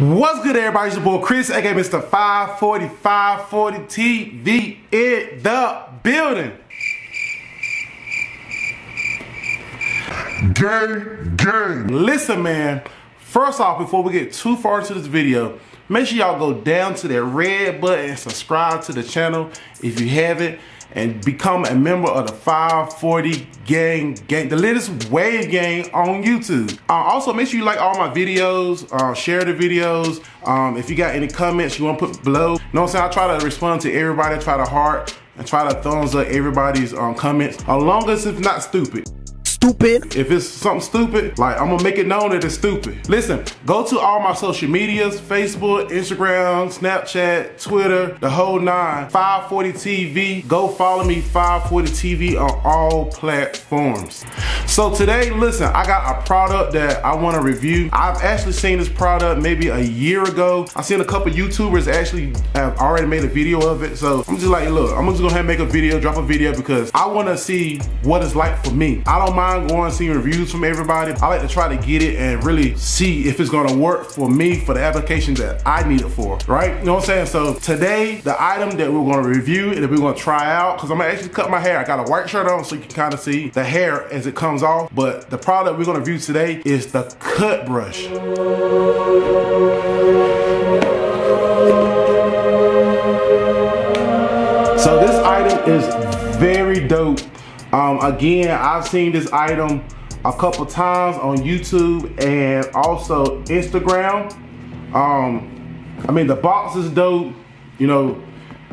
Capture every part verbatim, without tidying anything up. What's good, everybody? It's your boy Chris, aka Mister five forty, five forty T V in the building. Gang, gang. Listen, man, first off, before we get too far into this video, make sure y'all go down to that red button and subscribe to the channel if you haven't, and become a member of the five forty gang, gang, the latest wave gang on YouTube. Uh, also, make sure you like all my videos, uh, share the videos. Um, if you got any comments you want to put below, you know what I'm saying? I try to respond to everybody, try to heart, and try to thumbs up everybody's um, comments, as long as it's not stupid. Stupid. If it's something stupid, like, I'm gonna make it known that it's stupid. Listen, go to all my social medias, Facebook, Instagram, Snapchat, Twitter, the whole nine, five forty T V. Go follow me, five forty T V, on all platforms. So today, listen, I got a product that I wanna review. I've actually seen this product maybe a year ago. I've seen a couple YouTubers actually have already made a video of it. So I'm just like, look, I'm just gonna have make a video, drop a video, because I wanna see what it's like for me. I don't mind going and seeing reviews from everybody. I like to try to get it and really see if it's gonna work for me for the application that I need it for, right? You know what I'm saying? So today, the item that we're gonna review and that we're gonna try out, cause I'm gonna actually cut my hair. I got a white shirt on so you can kind of see the hair as it comes off, but the product we're gonna review today is the CutBrush. So this item is very dope. Um, again, I've seen this item a couple times on YouTube and also Instagram. Um, I mean, the box is dope. You know,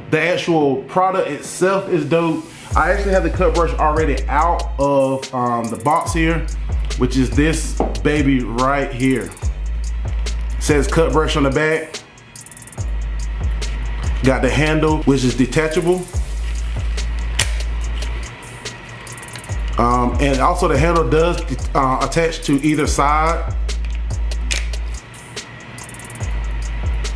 the actual product itself is dope. I actually have the CutBrush already out of um, the box here, which is this baby right here. It says CutBrush on the back. Got the handle, which is detachable. Um, and also the handle does uh, attach to either side.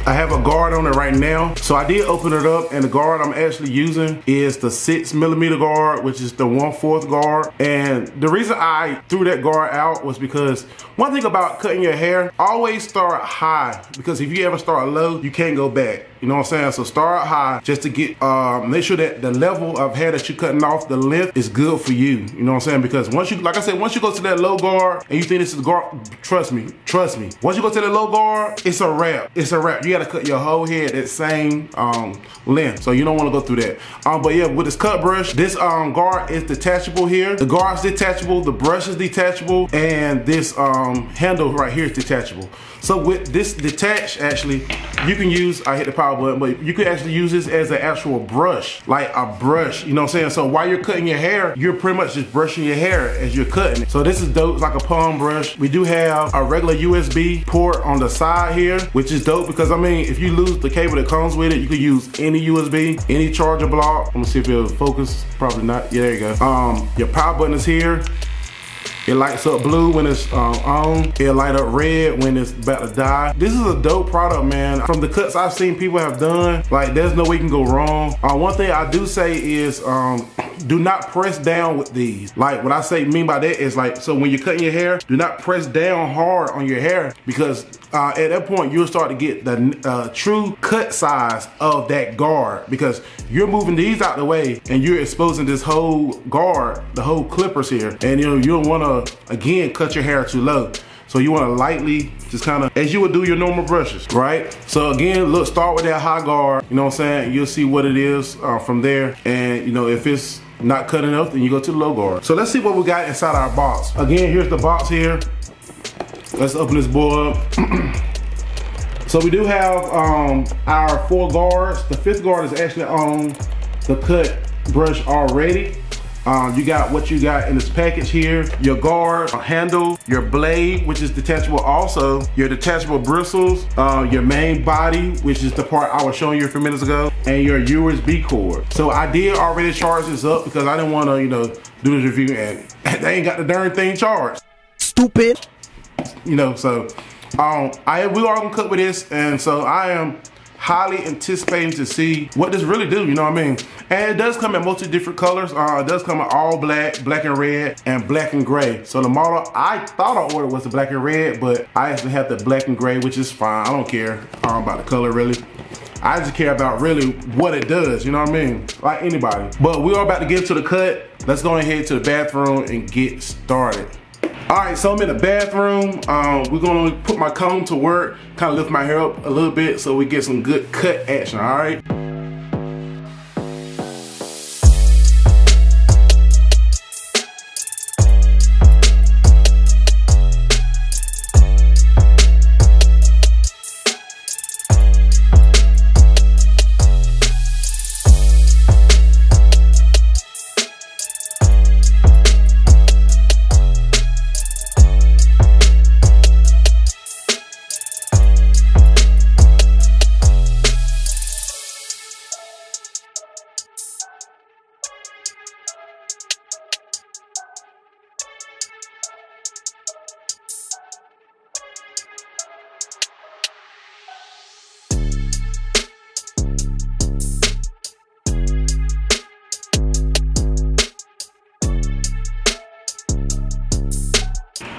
I have a guard on it right now. So I did open it up, and the guard I'm actually using is the six millimeter guard, which is the one fourth guard. And the reason I threw that guard out was because one thing about cutting your hair, always start high, because if you ever start low, you can't go back. You know what I'm saying? So start high just to get, um, make sure that the level of hair that you're cutting off, the length, is good for you. You know what I'm saying? Because once you, like I said, once you go to that low guard and you think this is guard, trust me, trust me. Once you go to that low guard, it's a wrap. It's a wrap. You gotta cut your whole head that same um, length. So you don't wanna go through that. Um, but yeah, with this CutBrush, this um, guard is detachable here. The guard's detachable, the brush is detachable, and this um, handle right here is detachable. So with this detached, actually, you can use, I hit the power button, but you could actually use this as an actual brush, like a brush, you know what I'm saying? So while you're cutting your hair, you're pretty much just brushing your hair as you're cutting it. So this is dope. It's like a palm brush. We do have a regular U S B port on the side here, which is dope, because I mean, if you lose the cable that comes with it, you could use any U S B, any charger block. I'm gonna see if it'll focus. Probably not. Yeah, there you go. Um, your power button is here. It lights up blue when it's um, on. It'll light up red when it's about to die. This is a dope product, man. From the cuts I've seen people have done, like, there's no way you can go wrong. Uh, one thing I do say is um, do not press down with these. Like, what I say mean by that is, like, so when you're cutting your hair, do not press down hard on your hair, because uh, at that point, you'll start to get the uh, true cut size of that guard, because you're moving these out the way and you're exposing this whole guard, the whole clippers here. And you know, you don't wanna, again, cut your hair too low. So you want to lightly just kind of, as you would do your normal brushes, right? So again, look, start with that high guard, you know what I'm saying? You'll see what it is uh, from there, and you know, if it's not cut enough, then you go to the low guard. So let's see what we got inside our box. Again, here's the box here. Let's open this boy up. So we do have um, our four guards. The fifth guard is actually on the CutBrush already. Um, you got what you got in this package here: your guard, a handle, your blade, which is detachable also, your detachable bristles, uh, your main body, which is the part I was showing you a few minutes ago, and your U S B cord. So I did already charge this up, because I didn't want to, you know, do this review and they ain't got the darn thing charged. Stupid. You know, so um, I we are gonna cook with this, and so I am highly anticipating to see what this really do, you know what I mean? And it does come in multi different colors. Uh, it does come in all black, black and red, and black and gray. So the model I thought I ordered was the black and red, but I actually have the black and gray, which is fine. I don't care um, about the color really. I just care about really what it does, you know what I mean? Like anybody. But we are about to get to the cut. Let's go ahead to the bathroom and get started. All right, so I'm in the bathroom. Um, we're gonna put my comb to work, kind of lift my hair up a little bit so we get some good cut action, all right?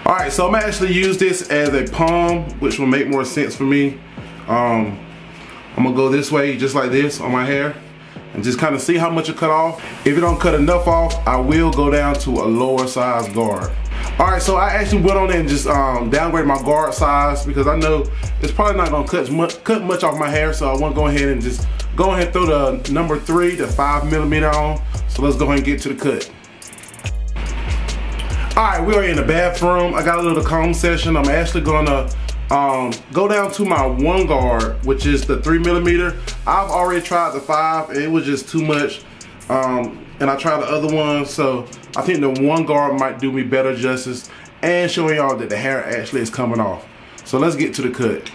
All right, so I'm gonna actually use this as a palm, which will make more sense for me. Um, I'm gonna go this way, just like this on my hair, and just kind of see how much it cut off. If it don't cut enough off, I will go down to a lower size guard. All right, so I actually went on and just um, downgraded my guard size because I know it's probably not gonna cut much, cut much off my hair, so I wanna go ahead and just go ahead and throw the number three, the five millimeter on. So let's go ahead and get to the cut. All right, we are in the bathroom. I got a little comb session. I'm actually gonna um, go down to my one guard, which is the three millimeter. I've already tried the five, and it was just too much. Um, and I tried the other one, so I think the one guard might do me better justice and showing y'all that the hair actually is coming off. So let's get to the cut.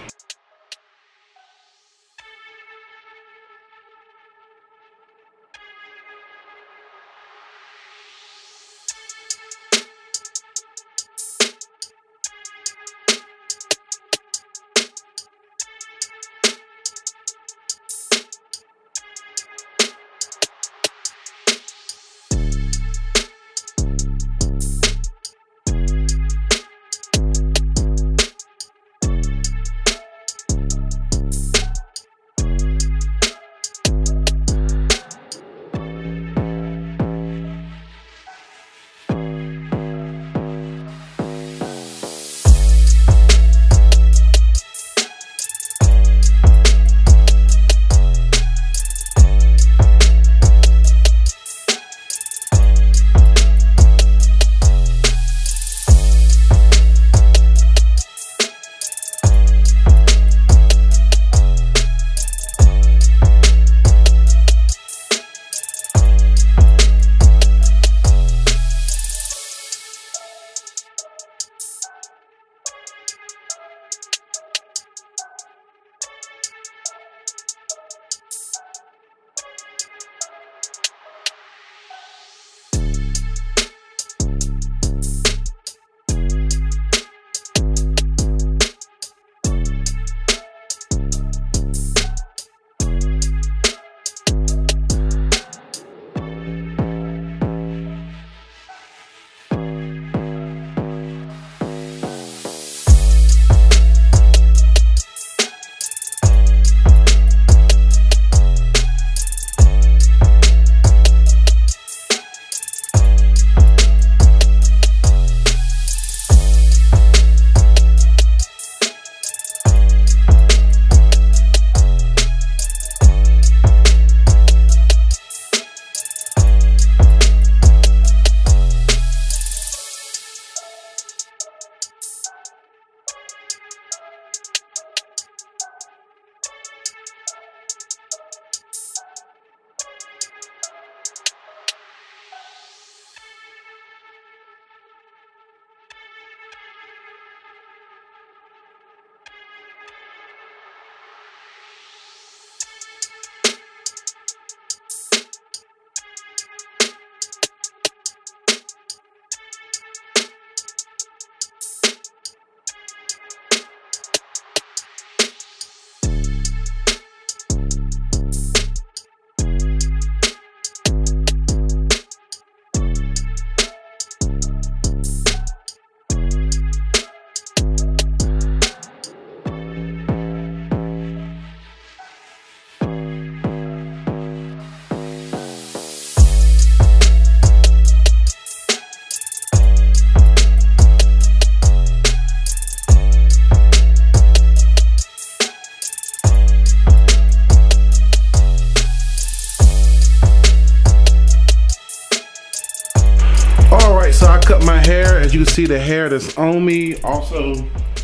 you can see the hair that's on me. Also,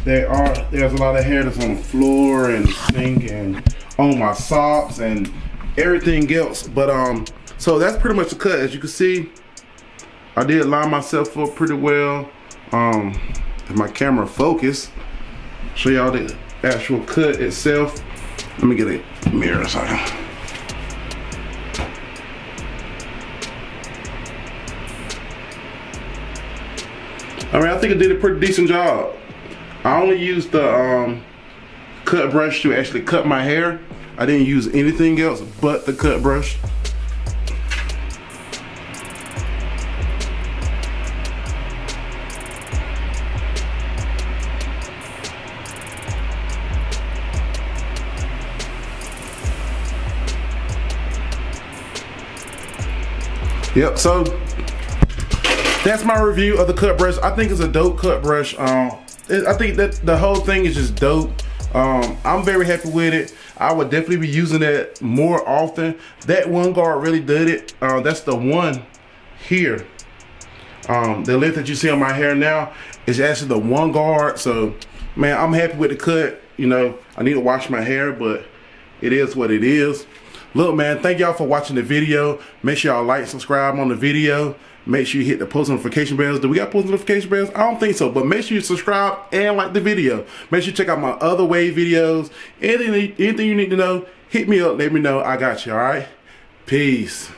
there are there's a lot of hair that's on the floor and sink and on my socks and everything else. But um, so that's pretty much the cut. As you can see, I did line myself up pretty well. Um, if my camera focus, show y'all the actual cut itself. Let me get a mirror so I can. I mean, I think I did a pretty decent job. I only used the um, cut brush to actually cut my hair. I didn't use anything else but the cut brush. Yep, so that's my review of the cut brush. I think it's a dope cut brush. Um, it, I think that the whole thing is just dope. Um, I'm very happy with it. I would definitely be using that more often. That one guard really did it. Uh, that's the one here. Um, the length that you see on my hair now is actually the one guard. So, man, I'm happy with the cut. You know, I need to wash my hair, but it is what it is. Look, man, thank y'all for watching the video. Make sure y'all like, subscribe on the video. Make sure you hit the post notification bells. Do we got post notification bells? I don't think so, but make sure you subscribe and like the video. Make sure you check out my other wave videos. Anything, anything you need to know, hit me up, let me know. I got you, all right? Peace.